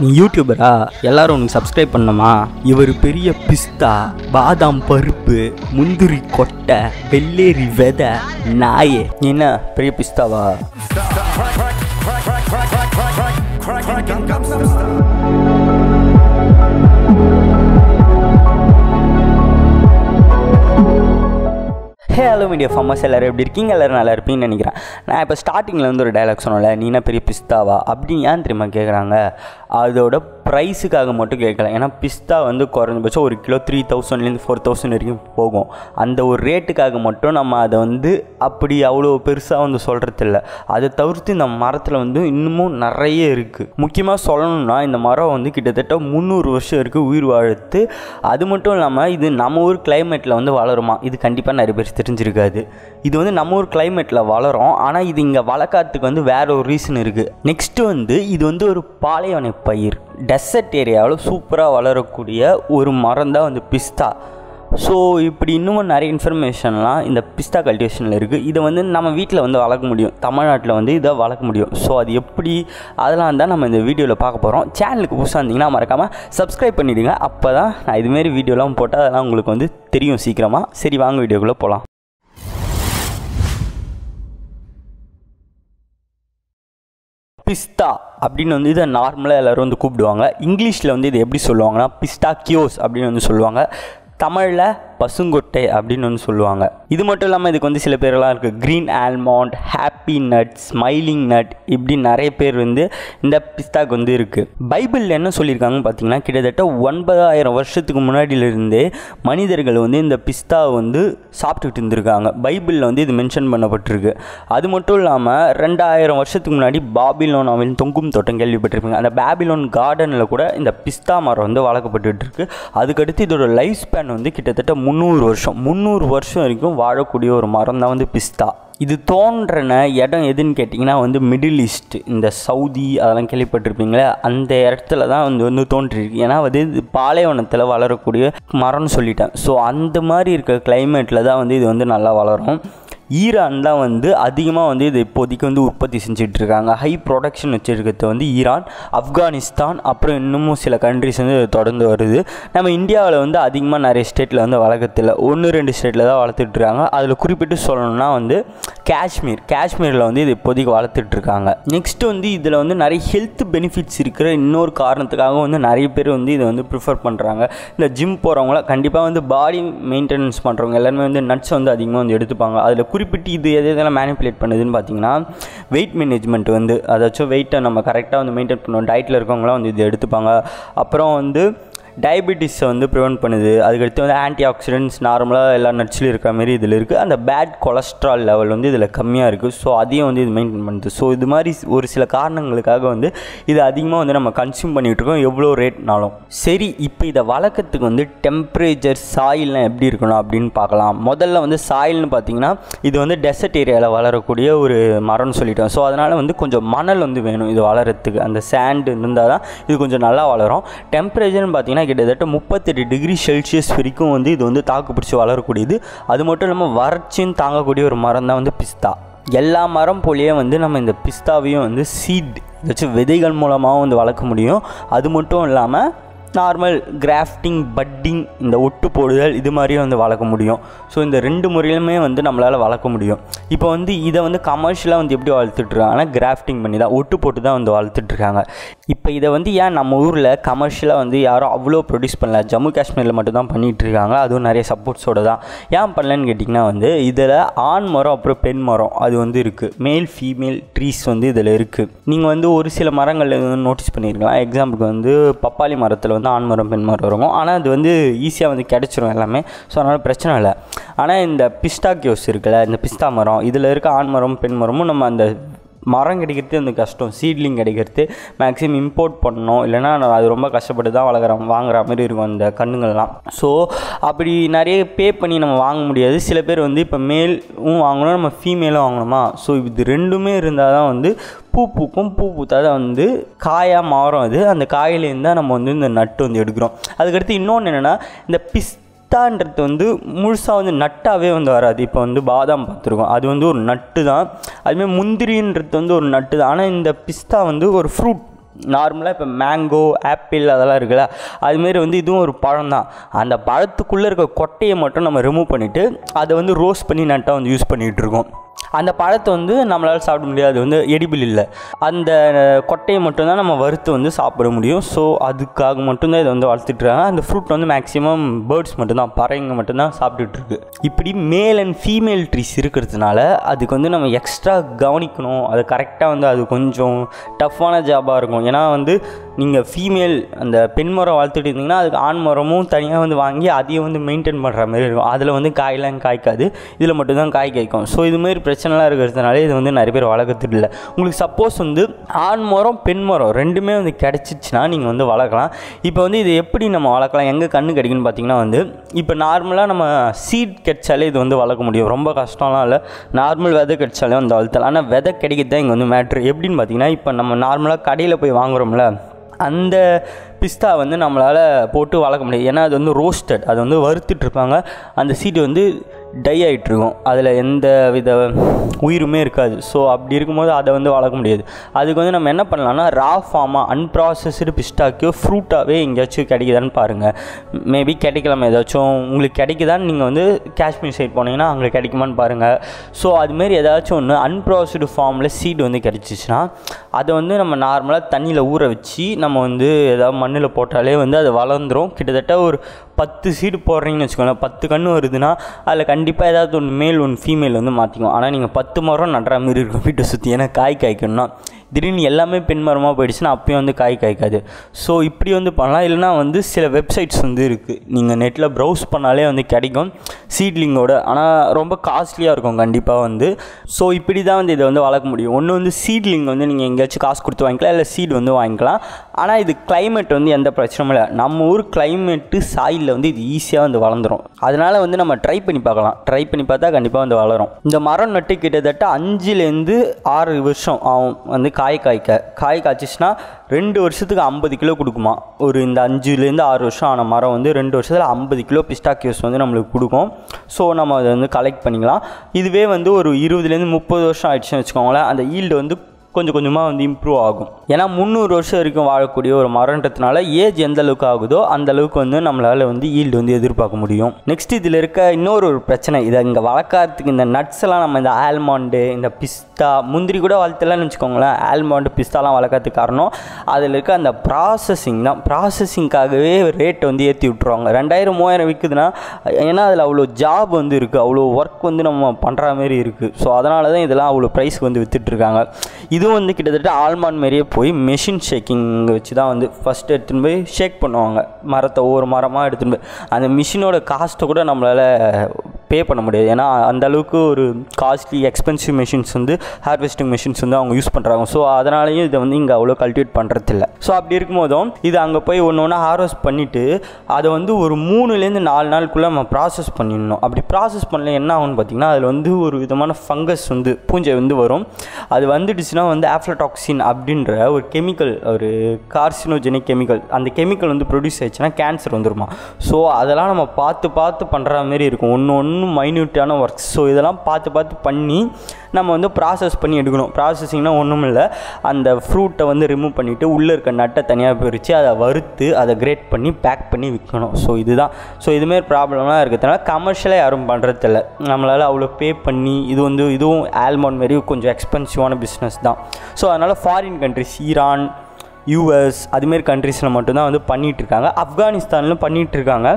நீ யூடியூபரா, எல்லாரும் உனக்கு சப்ஸ்கிரைப் பண்ணணுமா? இவர் பெரிய பிஸ்தா, பாதாம் பருப்பு, முந்திரி கொட்டை, வெள்ளேரி வெதை, நாயே. நீ என்ன பெரிய பிஸ்தாவா? ஹலோ மீடியா ஃபார்மர்ஸ், எல்லோரும் எப்படி இருக்கீங்க? எல்லோரும் நல்லா இருப்பீங்கன்னு நினைக்கிறேன். நான் இப்போ ஸ்டார்டிங்கில் வந்து ஒரு டைலாக் சொன்னல, நீ என்ன பெரிய பிஸ்தாவா அப்படின்னு ஏன் தெரியுமா கேட்குறாங்க? அதோட ப்ரைஸுக்காக மட்டும் கேட்கல. ஏன்னா பிஸ்தா வந்து குறைஞ்சபட்சம் ஒரு கிலோ 3000லேருந்து 4000 வரைக்கும் போகும். அந்த ஒரு ரேட்டுக்காக மட்டும் நம்ம அதை வந்து அப்படி அவ்வளோ பெருசாக வந்து சொல்கிறதில்ல. அதை தவிர்த்து இந்த மரத்தில் வந்து இன்னமும் நிறைய இருக்குது. முக்கியமாக சொல்லணும்னா இந்த மரம் வந்து கிட்டத்தட்ட 300 வருஷம் இருக்குது உயிர் வாழ்த்து. அது மட்டும் இல்லாமல் இது நம்ம ஊர் கிளைமேட்டில் வந்து வளருமா? இது கண்டிப்பாக நிறைய பேர் தெரிஞ்சிருக்காது. இது வந்து நம்ம ஒரு கிளைமேட்டில் வளரும், ஆனால் இது இங்கே வளர்க்காததுக்கு வந்து வேற ஒரு ரீசன் இருக்குது. நெக்ஸ்ட்டு வந்து இது வந்து ஒரு பாலைவன பயிர், டெசர்ட் ஏரியாவில் சூப்பராக வளரக்கூடிய ஒரு மரம் தான் வந்து பிஸ்தா. ஸோ இப்படி இன்னும் நிறைய இன்ஃபர்மேஷன்லாம் இந்த பிஸ்தா கல்டிவேஷனில் இருக்குது. இதை வந்து நம்ம வீட்டில் வந்து வளர்க்க முடியும், தமிழ்நாட்டில் வந்து இதை வளர்க்க முடியும். ஸோ அது எப்படி, அதெல்லாம் தான் நம்ம இந்த வீடியோவில் பார்க்க போகிறோம். சேனலுக்கு புதுசாக இருந்தீங்கன்னா மறக்காமல் சப்ஸ்கிரைப் பண்ணிவிடுங்க. அப்போ தான் நான் இதுமாரி வீடியோலாம் போட்டால் அதெல்லாம் உங்களுக்கு வந்து தெரியும் சீக்கிரமாக. சரி, வாங்க வீடியோக்குள்ளே போகலாம். பிஸ்தா அப்படின்னு வந்து இதை நார்மலாக எல்லோரும் வந்து கூப்பிடுவாங்க. இங்கிலீஷில் வந்து இதை எப்படி சொல்லுவாங்கன்னா பிஸ்டா கியோஸ் அப்படின்னு வந்து சொல்லுவாங்க. தமிழில் பசுங்கொட்டை அப்படின்னு வந்து சொல்லுவாங்க. இது மட்டும் இல்லாமல் இதுக்கு வந்து சில பேரெல்லாம் இருக்குது, green almond, happy nut, smiling nut, இப்படி நிறைய பேர் வந்து இந்த பிஸ்தாக்கு வந்து இருக்குது. பைபிளில் என்ன சொல்லியிருக்காங்கன்னு பார்த்தீங்கன்னா, கிட்டத்தட்ட 9000 வருஷத்துக்கு முன்னாடியிலிருந்தே மனிதர்கள் வந்து இந்த பிஸ்தாவை வந்து சாப்பிட்டுக்கிட்டு இருந்திருக்காங்க. பைபிளில் வந்து இது மென்ஷன் பண்ணப்பட்டிருக்கு. அது மட்டும் இல்லாமல் 2000 வருஷத்துக்கு முன்னாடி பாபிலோனாவின் தொங்கும் தோட்டம் கேள்விப்பட்டிருப்பீங்க. அந்த பாபிலோன் கார்டனில் கூட இந்த பிஸ்தா மரம் வந்து வளர்க்கப்பட்டு இருக்கு. அதுக்கடுத்து இதோட லைஃப் ஸ்பேன் வந்து கிட்டத்தட்ட 300 வருஷம் வரைக்கும் வாழக்கூடிய ஒரு மரம் தான் வந்து பிஸ்தா. இது தோன்றின இடம் எதுன்னு கேட்டிங்கன்னா வந்து மிடில் ஈஸ்ட், இந்த சவுதி அதெல்லாம் கேள்விப்பட்டிருப்பீங்களே, அந்த இடத்துல தான் வந்து தோன்றிருக்கு. ஏன்னா வந்து இது பாலைவனத்தில் வளரக்கூடிய மரம்னு சொல்லிட்டேன். ஸோ அந்த மாதிரி இருக்கிற கிளைமேட்டில் தான் வந்து இது வந்து நல்லா வளரும். ஈரான் தான் வந்து அதிகமாக வந்து இது இப்போதைக்கு வந்து உற்பத்தி செஞ்சிட்ருக்காங்க. ஹை ப்ரொடக்ஷன் வச்சுருக்கிறது வந்து ஈரான், ஆப்கானிஸ்தான், அப்புறம் இன்னமும் சில கண்ட்ரிஸ் வந்து தொடர்ந்து வருது. நம்ம இந்தியாவில் வந்து அதிகமாக நிறைய ஸ்டேட்டில் வந்து வளர்க்கறதில்ல, 1-2 ஸ்டேட்டில் தான் வளர்த்துட்ருக்காங்க. அதில் குறிப்பிட்டு சொல்லணும்னா வந்து காஷ்மீரில் வந்து இது இப்போதைக்கு வளர்த்துட்ருக்காங்க. நெக்ஸ்ட்டு வந்து இதில் வந்து நிறைய ஹெல்த் பெனிஃபிட்ஸ் இருக்கிற இன்னொரு காரணத்துக்காக வந்து நிறைய பேர் வந்து இதை வந்து ப்ரிஃபர் பண்ணுறாங்க. இந்த ஜிம் போகிறவங்கள கண்டிப்பாக வந்து பாடி மெயின்டெனன்ஸ் பண்ணுறவங்க எல்லாருமே வந்து நட்ஸ் வந்து அதிகமாக வந்து எடுத்துப்பாங்க. அதில் குறிப்பிட்டு இது எது எதெல்லாம் மேனிப்புலேட் பண்ணுதுன்னு பார்த்தீங்கன்னா வெயிட் மேனேஜ்மெண்ட் வந்து, அதாச்சும் வெயிட்டை நம்ம கரெக்டாக வந்து மெயின்டைன் பண்ணுவோம், டயட்டில் இருக்கவங்களாம் வந்து இது எடுத்துப்பாங்க. அப்புறம் வந்து டயபெட்டிஸை வந்து ப்ரிவெண்ட் பண்ணுது. அதுக்கடுத்து வந்து ஆன்டி ஆக்சிடென்ட்ஸ் நார்மலாக எல்லா நட்ஸ்லையும் இருக்கிற மாரி இதில் இருக்குது. அந்த பேட் கொலஸ்ட்ரால் லெவல் வந்து இதில் கம்மியாக இருக்குது. ஸோ அதையும் வந்து இது மெயின்டைன் பண்ணுது. ஸோ இது மாதிரி ஒரு சில காரணங்களுக்காக வந்து இது அதிகமாக வந்து நம்ம கன்சியூம் பண்ணிகிட்ருக்கோம், எவ்வளோ ரேட்னாலும். சரி, இப்போ இதை வளர்க்குறதுக்கு வந்து டெம்பரேச்சர், சாயில்லாம் எப்படி இருக்கணும் அப்படின்னு பார்க்கலாம். முதல்ல வந்து சாயில்னு பார்த்தீங்கன்னா இது வந்து டெசர்ட் ஏரியாவில் வளரக்கூடிய ஒரு மரம்னு சொல்லிட்டோம். ஸோ அதனால் வந்து கொஞ்சம் மணல் வந்து வேணும் இது வளரத்துக்கு. அந்த சேண்டு இருந்தால் தான் இது கொஞ்சம் நல்லா வளரும். டெம்பரேச்சர்னு பார்த்தீங்கன்னா கிட்டத்தட்ட 38 டிகிரி செல்சியஸ் வரைக்கும் வந்து இது வந்து தாக்கு பிடிச்சி வளரக்கூடியது. அது மட்டும் இல்லாமல் வறட்சின்னு தாங்கக்கூடிய ஒரு மரம் தான் வந்து பிஸ்தா. எல்லா மரம் போலேயே வந்து நம்ம இந்த பிஸ்தாவையும் வந்து சீட் வச்சு விதைகள் மூலமாகவும் வந்து வளர்க்க முடியும். அது மட்டும் இல்லாமல் நார்மல் கிராஃப்டிங், பட்டிங், இந்த ஒட்டு போடுதல், இது மாதிரியும் வந்து வளர்க்க முடியும். ஸோ இந்த 2 முறையிலுமே வந்து நம்மளால் வளர்க்க முடியும். இப்போ வந்து இதை வந்து கமர்ஷியலாக வந்து எப்படி வளர்த்துட்ருக்காங்கன்னா கிராஃப்டிங் பண்ணி தான், ஒட்டு போட்டு தான் வந்து வளர்த்துட்ருக்காங்க. இப்போ இதை வந்து ஏன் நம்ம ஊரில் கமர்ஷியலாக வந்து யாரும் அவ்வளோ ப்ரொடியூஸ் பண்ணல, ஜம்மு காஷ்மீரில் மட்டும் தான் பண்ணிகிட்ருக்காங்க. அதுவும் நிறைய சப்போர்ட்ஸோடு தான். ஏன் பண்ணலன்னு கேட்டிங்கன்னா வந்து இதில் ஆண் மரம் அப்புறம் பெண் மரம் அது வந்து இருக்குது, மேல் ஃபீமேல் ட்ரீஸ் வந்து இதில் இருக்குது. நீங்கள் வந்து ஒரு சில மரங்கள் நோட்டீஸ் பண்ணியிருக்கலாம். எக்ஸாம்பிளுக்கு வந்து பப்பாளி மரத்தில் வந்து ஆண் மரம் பெண் மரம் இருக்கும், ஆனால் அது வந்து ஈஸியாக வந்து கிடைச்சிரும் எல்லாமே. ஸோ அதனால் பிரச்சனை இல்லை. ஆனால் இந்த பிஸ்தா கியோஸ் இருக்குல்ல, இந்த பிஸ்தா மரம், இதில் இருக்க ஆண் மரம் பெண் மரமும் நம்ம அந்த மரம் கிடைக்கிறது வந்து கஷ்டம். சீட்லிங் கிடைக்கிறது மேக்ஸிமம் இம்போர்ட் பண்ணணும், இல்லைனா அது ரொம்ப கஷ்டப்பட்டு தான் வாங்குற மாதிரி இருக்கும் அந்த கண்ணுங்கள்லாம். ஸோ அப்படி நிறைய பே பண்ணி நம்ம வாங்க முடியாது. சில பேர் வந்து இப்போ மேலும் வாங்கணும், நம்ம ஃபீமேலும் வாங்கணுமா? ஸோ இது 2மே இருந்தால் தான் வந்து பூ பூக்கும். பூ பூத்தா தான் வந்து காயாக மாறும். அது அந்த காயிலேருந்து தான் நம்ம வந்து இந்த நட்டு வந்து எடுக்கிறோம். அதுக்கடுத்து இன்னொன்று என்னென்னா, இந்த பிஸ்தான்றது வந்து முழுசாக வந்து நட்டாகவே வந்து வராது. இப்போ வந்து பாதாம் பார்த்துருக்கோம், அது வந்து ஒரு நட்டு தான். அதுமாதிரி முந்திரின்றது வந்து ஒரு நட்டு தான். ஆனால் இந்த பிஸ்தா வந்து ஒரு ஃப்ரூட் நார்மலாக இப்போ மேங்கோ ஆப்பிள் அதெல்லாம் இருக்குல்ல, அதுமாரி வந்து இதுவும் ஒரு பழம் தான். அந்த பழத்துக்குள்ளே இருக்க கொட்டையை மட்டும் நம்ம ரிமூவ் பண்ணிவிட்டு அதை வந்து ரோஸ்ட் பண்ணி நட்டாக வந்து யூஸ் பண்ணிகிட்டு இருக்கோம். அந்த பழத்தை வந்து நம்மளால் சாப்பிட முடியாது, அது வந்து எடிபிள் இல்லை. அந்த கொட்டையை மட்டும்தான் நம்ம வறுத்து வந்து சாப்பிட முடியும். ஸோ அதுக்காக மட்டும்தான் இதை வந்து வளர்த்துட்ருக்காங்க. அந்த ஃப்ரூட் வந்து மேக்ஸிமம் பேர்ட்ஸ் மட்டும்தான், பறவைங்க மட்டும்தான் சாப்பிட்டுட்ருக்கு. இப்படி மேல் அண்ட் ஃபீமேல் ட்ரீஸ் இருக்கிறதுனால அதுக்கு வந்து நம்ம எக்ஸ்ட்ரா கவனிக்கணும். அது கரெக்டாக வந்து அது கொஞ்சம் டஃப்பான ஜாபாக இருக்கும். ஏன்னா வந்து நீங்கள் ஃபீமேல் அந்த பெண் மரம் வளர்த்துட்டு இருந்தீங்கன்னா அதுக்கு ஆண் மரமும் தனியாக வந்து வாங்கி அதையும் வந்து மெயின்டைன் பண்ணுற மாதிரி இருக்கும். அதில் வந்து காயெலாம் காய்க்காது, இதில் மட்டும்தான் காய் காய்க்கும். ஸோ இதுமாரி பிரச்சனைலாம் இருக்கிறதுனால இது வந்து நிறைய பேர் வளர்க்குறது இல்லை. உங்களுக்கு சப்போஸ் வந்து ஆண் மரம் பெண் மரம் ரெண்டுமே வந்து கிடச்சிச்சின்னா நீங்கள் வந்து வளர்க்கலாம். இப்போ வந்து இது எப்படி நம்ம வளர்க்கலாம், எங்கே கண்ணு கிடைக்குன்னு பார்த்தீங்கன்னா வந்து இப்போ நார்மலாக நம்ம சீட் கிடைச்சாலே இது வந்து வளர்க்க முடியும், ரொம்ப கஷ்டம்லாம் இல்லை. நார்மல் விதை கிடைச்சாலே வந்து வளர்த்தலாம். ஆனால் விதை கிடைக்கிறது தான் இங்கே வந்து மேட்ரு. எப்படின்னு பார்த்தீங்கன்னா இப்போ நம்ம நார்மலாக கடையில் போய் வாங்குகிறோம்ல, அந்த பிஸ்தா வந்து நம்மளால் போட்டு வளர்க்க முடியாது. ஏன்னா அது வந்து ரோஸ்டட், அது வந்து வறுத்துட்ருப்பாங்க. அந்த சீடு வந்து டை ஆகிட்ருக்கும், அதில் எந்த வித உயிருமே இருக்காது. ஸோ அப்படி இருக்கும்போது அதை வந்து வளர்க்க முடியாது. அதுக்கு வந்து நம்ம என்ன பண்ணலாம்னா ரா ஃபார்மாக அன்ப்ராசஸ்டு பிஸ்டாக்கியோ ஃப்ரூட்டாகவே எங்கேயாச்சும் கிடைக்குதான்னு பாருங்கள். மேபி கிடைக்கலாமா, ஏதாச்சும் உங்களுக்கு கிடைக்குதான்னு நீங்கள் வந்து காஷ்மீர் சைட் போனீங்கன்னா அங்கே கிடைக்குமான்னு பாருங்கள். ஸோ அதுமாரி ஏதாச்சும் ஒன்று அன்ப்ராசஸ்டு ஃபார்மில் சீடு வந்து கிடச்சிச்சின்னா அதை வந்து நம்ம நார்மலாக தண்ணியில் ஊற வச்சு நம்ம வந்து ஏதாவது மண்ணில் போட்டாலே வந்து அது வளர்ந்துடும். கிட்டத்தட்ட ஒரு 10 சீடு போடுறீங்கன்னு வச்சுக்கோங்களேன், 10 கன்று வருதுன்னா அதில் கண்டிப்பாக ஏதாவது ஒன்று மேல் ஒன்று ஃபீமேல் வந்து மாற்றிக்கும். ஆனால் நீங்கள் 10 மரம் நடுற மாதிரி இருக்கும் வீட்டை சுற்றி. ஏன்னா காய் காய்க்கணும்னா திடீர்னு எல்லாமே பெண் மரமாக போயிடுச்சுன்னா அப்பயும் வந்து காய் காய்க்காது. ஸோ இப்படி வந்து பண்ணலாம். இல்லைனா வந்து சில வெப்சைட்ஸ் வந்து இருக்குது, நீங்கள் நெட்டில் ப்ரௌஸ் பண்ணாலே வந்து கிடைக்கும் சீட்லிங்கோடு. ஆனால் ரொம்ப காஸ்ட்லியாக இருக்கும் கண்டிப்பாக வந்து. ஸோ இப்படி தான் வந்து இதை வந்து வளர்க்க முடியும். ஒன்று வந்து சீட்லிங் வந்து நீங்கள் எங்கேயாச்சும் காசு கொடுத்து வாங்கிக்கலாம், இல்லை சீட் வந்து வாங்கிக்கலாம். ஆனால் இது கிளைமேட் வந்து எந்த பிரச்சனையும் இல்லை. நம்ம ஊர் கிளைமேட்டு சாயிலில் வந்து இது ஈஸியாக வந்து வளர்ந்துடும். அதனால் வந்து நம்ம ட்ரை பண்ணி பார்க்கலாம். ட்ரை பண்ணி பார்த்தா கண்டிப்பாக வந்து வளரும். இந்த மரம் நட்டு கிட்டத்தட்ட 5-6 வருஷம் ஆகும் வந்து காய் காய்க்க. காய் காய்ச்சிச்சின்னா 2 வருஷத்துக்கு 50 கிலோ கொடுக்குமா. ஒரு இந்த 5-6 வருஷம் ஆன மரம் வந்து 2 வருஷத்தில் 50 கிலோ பிஸ்டாக்கியோஸ் வந்து நம்மளுக்கு கொடுக்கும். ஸோ நம்ம அதை வந்து கலெக்ட் பண்ணிக்கலாம். இதுவே வந்து ஒரு 20-30 வருஷம் ஆயிடுச்சுன்னு வச்சுக்கோங்களேன், அந்த ஈல்டு வந்து கொஞ்சம் கொஞ்சமாக வந்து இம்ப்ரூவ் ஆகும். ஏன்னா 300 வருஷம் வரைக்கும் வாழக்கூடிய ஒரு மரன்றதுனால ஏஜ் எந்த அளவுக்கு ஆகுதோ அந்த அளவுக்கு வந்து நம்மளால் வந்து ஈல்டு வந்து எதிர்பார்க்க முடியும். நெக்ஸ்ட் இதில் இருக்க இன்னொரு பிரச்சனை, இதை இங்கே வளர்க்கறதுக்கு இந்த நட்ஸ் எல்லாம் நம்ம இந்த ஆல்மண்டு, இந்த பிஸ்தா, முந்திரி கூட வளர்த்தலாம்னு வச்சுக்கோங்களேன். ஆல்மண்டு பிஸ்தாலாம் வளர்க்கறதுக்கு காரணம் அதில் இருக்க அந்த ப்ராசஸிங் தான். ப்ராசஸிங்காகவே ரேட்டை வந்து ஏற்றி விட்டுருவாங்க. 2000-3000 விற்குதுன்னா, ஏன்னா அதில் அவ்வளோ ஜாப் வந்து இருக்குது, அவ்வளோ ஒர்க் வந்து நம்ம பண்ணுற மாதிரி இருக்குது. ஸோ அதனால தான் இதெல்லாம் அவ்வளோ ப்ரைஸ்க்கு வந்து விற்றுட்ருக்காங்க. இதுவும் வந்து கிட்டத்தட்ட ஆல்மண்ட் மாரியே போய் மெஷின் ஷேக்கிங் வச்சு தான் வந்து ஃபஸ்ட்டு எடுத்துகிட்டு போய் ஷேக் பண்ணுவாங்க மரத்தை, ஒவ்வொரு மரமாக எடுத்துகிட்டு போய். அந்த மிஷினோட காஸ்ட்டை கூட நம்மளால் பே பண்ண முடியாது. ஏன்னா அந்தளவுக்கு ஒரு காஸ்ட்லி எக்ஸ்பென்சிவ் மெஷின்ஸ் வந்து ஹார்வெஸ்டிங் மெஷின்ஸ் வந்து அவங்க யூஸ் பண்ணுறாங்க. ஸோ அதனாலேயும் இதை வந்து இங்கே அவ்வளோ கல்டிவேட் பண்ணுறதில்ல. ஸோ அப்படி இருக்கும்போதும் இது அங்கே போய் ஒன்று ஒன்றா ஹார்வெஸ்ட் பண்ணிவிட்டு அதை வந்து ஒரு 3-4 நாளுக்குள்ளே நம்ம ப்ராசஸ் பண்ணிடணும். அப்படி ப்ராசஸ் பண்ணல என்ன ஆகும்னு பார்த்திங்கன்னா அதில் வந்து ஒரு விதமான ஃபங்கஸ் வந்து பூஞ்சை வந்து வரும். அது வந்துடுச்சுன்னா வந்து ஆஃப்லடாக்சின் அப்படின்ற ஒரு கெமிக்கல், ஒரு கார்சினோஜெனிக் கெமிக்கல், அந்த கெமிக்கல் வந்து ப்ரொடியூஸ் ஆயிடுச்சுன்னா கேன்சர் வந்துருமா. ஸோ அதெல்லாம் நம்ம பார்த்து பண்ணுற மாதிரி இருக்கும், ஒன்று மைன்யூட்டான ஒர்க்ஸ். ஸோ இதெல்லாம் பார்த்து பண்ணி நம்ம வந்து ப்ராசஸ் பண்ணி எடுக்கணும். ப்ராசஸிங்னா ஒன்றும் இல்லை, அந்த ஃப்ரூட்டை வந்து ரிமூவ் பண்ணிவிட்டு உள்ளே இருக்க நட்டை தனியாக பிரித்து அதை வறுத்து அதை கிரேட் பண்ணி பேக் பண்ணி விற்கணும். ஸோ இதுதான். ஸோ இதுமாரி ப்ராப்ளம்லாம் இருக்கிறதுனால கமர்ஷியலாக யாரும் பண்ணுறதில்ல. நம்மளால் அவ்வளோ பே பண்ணி இது வந்து இதுவும் ஆல்மண்ட் மாரி கொஞ்சம் எக்ஸ்பென்சிவான பிஸ்னஸ் தான். ஸோ அதனால் ஃபாரின் கண்ட்ரிஸ், ஈரான், யூஎஸ், அதுமாரி கண்ட்ரீஸில் மட்டும்தான் வந்து பண்ணிகிட்ருக்காங்க. ஆப்கானிஸ்தான்லையும் பண்ணிகிட்ருக்காங்க.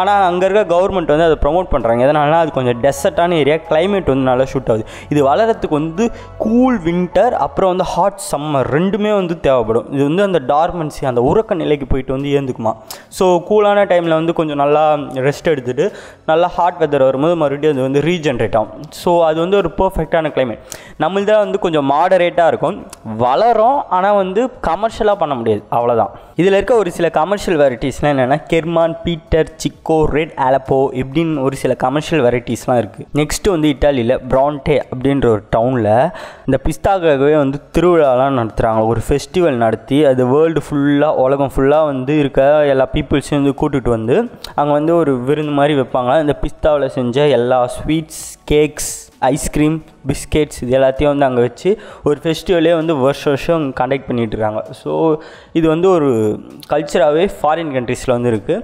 ஆனால் அங்கே இருக்க கவர்மெண்ட் வந்து அதை ப்ரொமோட் பண்ணுறாங்க. எதனாலனா அது கொஞ்சம் டெசர்ட்டான ஏரியா, கிளைமேட் வந்து நல்லா ஷூட் ஆகுது. இது வளர்கிறதுக்கு வந்து கூல் வின்டர் அப்புறம் வந்து ஹாட் சம்மர் ரெண்டுமே வந்து தேவைப்படும். இது வந்து அந்த டார்மன்சி, அந்த உறக்க நிலைக்கு போயிட்டு வந்து ஏந்துக்குமா. ஸோ கூலான டைமில் வந்து கொஞ்சம் நல்லா ரெஸ்ட் எடுத்துகிட்டு நல்லா ஹாட் வெதர் வரும்போது மறுபடியும் அது வந்து ரீஜென்ரேட் ஆகும். ஸோ அது வந்து ஒரு பர்ஃபெக்டான கிளைமேட். நம்மள்தான் வந்து கொஞ்சம் மாடரேட்டாக இருக்கும், வளரும். ஆனால் வந்து கமர்ஷியலாக பண்ண முடியாது, அவ்வளோதான். இதில் இருக்க ஒரு சில கமர்ஷியல் வெரைட்டிஸ்லாம் என்னென்னா Kerman, Peter, Chico, red Aleppo இப்படின்னு ஒரு சில கமர்ஷியல் வெரைட்டிஸ்லாம் இருக்குது. நெக்ஸ்ட்டு வந்து இட்டாலியில் பிராண்டே அப்படின்ற ஒரு டவுனில் இந்த பிஸ்தாக்காகவே வந்து திருவிழாலாம் நடத்துகிறாங்க. ஒரு ஃபெஸ்டிவல் நடத்தி அது வேர்ல்டு ஃபுல்லாக, உலகம் ஃபுல்லாக வந்து இருக்க எல்லா பீப்புள்ஸையும் வந்து கூட்டிகிட்டு வந்து அங்கே வந்து ஒரு விருந்து மாதிரி வைப்பாங்க. இந்த பிஸ்தாவில் செஞ்ச எல்லா ஸ்வீட்ஸ், கேக்ஸ், ஐஸ்கிரீம் பிஸ்கெட்ஸ் இது எல்லாத்தையும் வந்து அங்கே வச்சு ஒரு ஃபெஸ்டிவலே வந்து வருஷம் வருஷம் கண்டக்ட் பண்ணிகிட்ருக்காங்க. ஸோ இது வந்து ஒரு கல்ச்சராகவே ஃபாரின் கண்ட்ரீஸில் வந்து இருக்குது.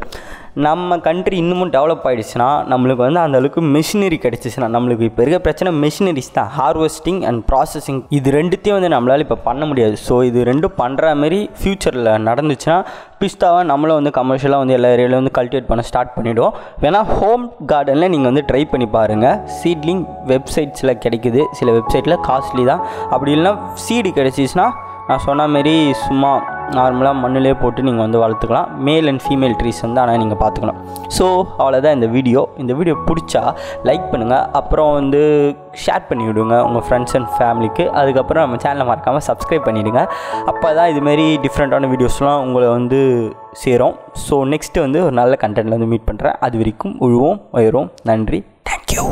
நம்ம கண்ட்ரி இன்னமும் டெவலப் ஆகிடுச்சுன்னா, நம்மளுக்கு வந்து அந்தளவுக்கு மிஷினரி கிடச்சிச்சுன்னா, நம்மளுக்கு இப்போ இருக்க பிரச்சனை மிஷினரிஸ் தான், ஹார்வெஸ்டிங் அண்ட் ப்ராசஸிங். இது ரெண்டுத்தையும் வந்து நம்மளால் இப்போ பண்ண முடியாது. ஸோ இது ரெண்டும் பண்ணுற மாதிரி ஃப்யூச்சரில் நடந்துச்சுன்னா பிஸ்தாவை நம்மளும் வந்து கமர்ஷியலாக வந்து எல்லா ஏரியாவிலும் வந்து கல்டிவேட் பண்ண ஸ்டார்ட் பண்ணிவிடுவோம். வேணால் ஹோம் கார்டனில் நீங்கள் வந்து ட்ரை பண்ணி பாருங்கள். சீட்லிங் வெப்சைட்ஸில் கிடைக்குது, சில வெப்சைட்டில் காஸ்ட்லி தான். அப்படி இல்லைனா சீடு கிடச்சிச்சுன்னா நான் சொன்ன மாரி சும்மா நார்மலாக மண்ணிலே போட்டு நீங்கள் வந்து வளர்த்துக்கலாம். மேல் அண்ட் ஃபீமேல் ட்ரீஸ் வந்து ஆனால் நீங்கள் பார்த்துக்கணும். ஸோ அவ்வளோதான் இந்த வீடியோ பிடிச்சா லைக் பண்ணுங்கள், அப்புறம் வந்து ஷேர் பண்ணிவிடுங்க உங்கள் ஃப்ரெண்ட்ஸ் அண்ட் ஃபேமிலிக்கு. அதுக்கப்புறம் நம்ம சேனலை மறக்காமல் சப்ஸ்கிரைப் பண்ணிவிடுங்க. அப்போ தான் இதுமாரி டிஃப்ரெண்ட்டான வீடியோஸ்லாம் உங்களை வந்து சேரும். ஸோ நெக்ஸ்ட்டு வந்து ஒரு நல்ல கண்டென்ட்டில் வந்து மீட் பண்ணுறேன். அது வரைக்கும் உழுவோம் உயரும். நன்றி, தேங்க்யூ.